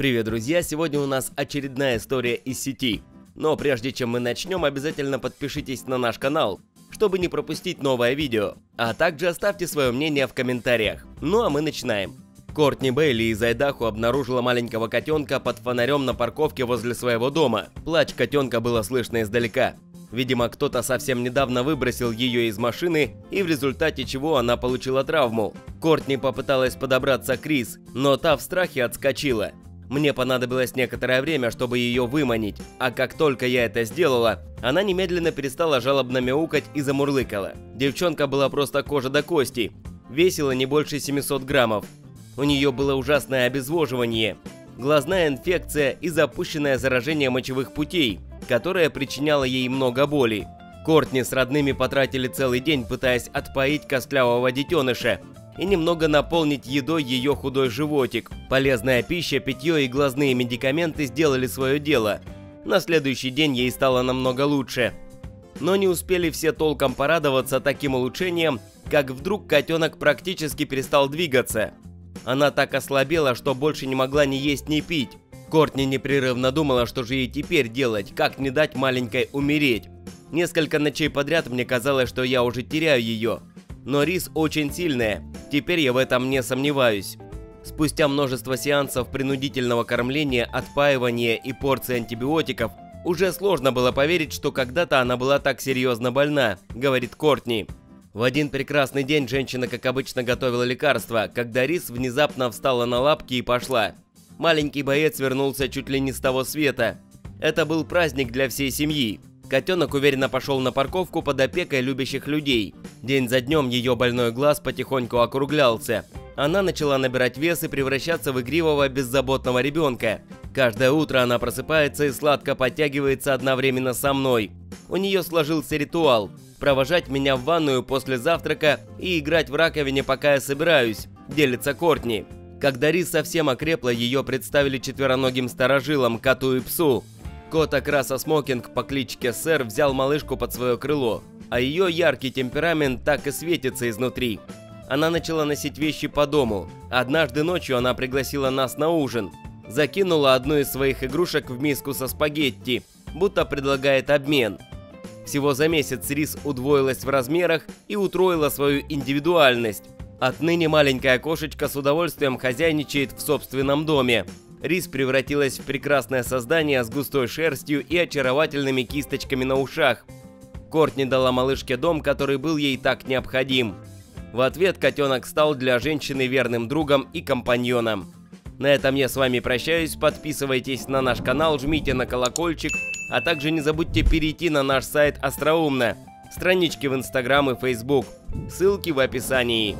Привет, друзья! Сегодня у нас очередная история из сети. Но прежде чем мы начнем, обязательно подпишитесь на наш канал, чтобы не пропустить новое видео. А также оставьте свое мнение в комментариях. Ну а мы начинаем. Кортни Бэйли из Айдахо обнаружила маленького котенка под фонарем на парковке возле своего дома. Плач котенка было слышно издалека. Видимо, кто-то совсем недавно выбросил ее из машины, и в результате чего она получила травму. Кортни попыталась подобраться к Рис, но та в страхе отскочила. Мне понадобилось некоторое время, чтобы ее выманить, а как только я это сделала, она немедленно перестала жалобно мяукать и замурлыкала. Девчонка была просто кожа до кости, весила не больше 700 граммов. У нее было ужасное обезвоживание, глазная инфекция и запущенное заражение мочевых путей, которое причиняло ей много боли. Кортни с родными потратили целый день, пытаясь отпоить костлявого детеныша и немного наполнить едой ее худой животик. Полезная пища, питье и глазные медикаменты сделали свое дело. На следующий день ей стало намного лучше. Но не успели все толком порадоваться таким улучшением, как вдруг котенок практически перестал двигаться. Она так ослабела, что больше не могла ни есть, ни пить. Кортни непрерывно думала, что же ей теперь делать, как не дать маленькой умереть. Несколько ночей подряд мне казалось, что я уже теряю ее. Но Рис очень сильная, теперь я в этом не сомневаюсь. Спустя множество сеансов принудительного кормления, отпаивания и порции антибиотиков, уже сложно было поверить, что когда-то она была так серьезно больна, говорит Кортни. В один прекрасный день женщина, как обычно, готовила лекарства, когда Рис внезапно встала на лапки и пошла. Маленький боец вернулся чуть ли не с того света. Это был праздник для всей семьи. Котенок уверенно пошел на парковку под опекой любящих людей. День за днем ее больной глаз потихоньку округлялся. Она начала набирать вес и превращаться в игривого, беззаботного ребенка. Каждое утро она просыпается и сладко подтягивается одновременно со мной. У нее сложился ритуал – провожать меня в ванную после завтрака и играть в раковине, пока я собираюсь, делится Кортни. Когда Рис совсем окрепла, ее представили четвероногим старожилам, коту и псу. Кот окраса Смокинг по кличке Сэр взял малышку под свое крыло, а ее яркий темперамент так и светится изнутри. Она начала носить вещи по дому. Однажды ночью она пригласила нас на ужин. Закинула одну из своих игрушек в миску со спагетти, будто предлагает обмен. Всего за месяц Рис удвоилась в размерах и утроила свою индивидуальность. Отныне маленькая кошечка с удовольствием хозяйничает в собственном доме. Рис превратилась в прекрасное создание с густой шерстью и очаровательными кисточками на ушах. Кортни дала малышке дом, который был ей так необходим. В ответ котенок стал для женщины верным другом и компаньоном. На этом я с вами прощаюсь. Подписывайтесь на наш канал, жмите на колокольчик, а также не забудьте перейти на наш сайт Остроумно, странички в Instagram и Facebook. Ссылки в описании.